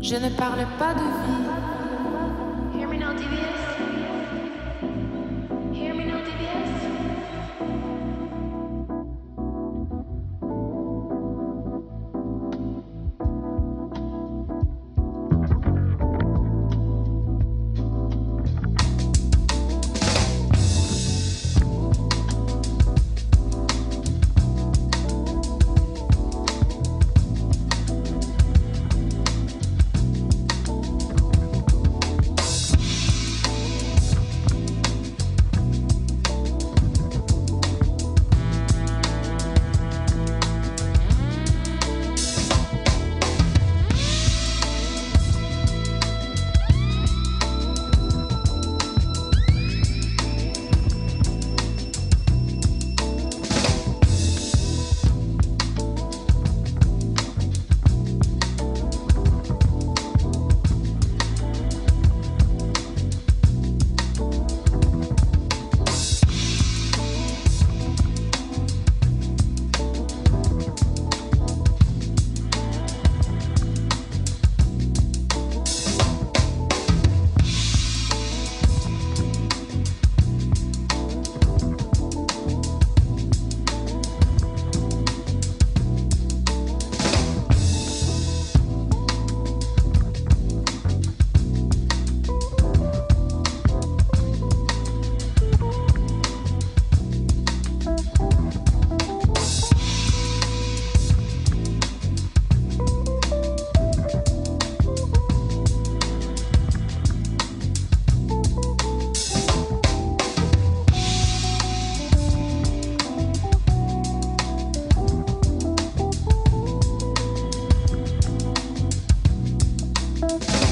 Je ne parle pas de vie. Hear me now, DVS. Hear me now,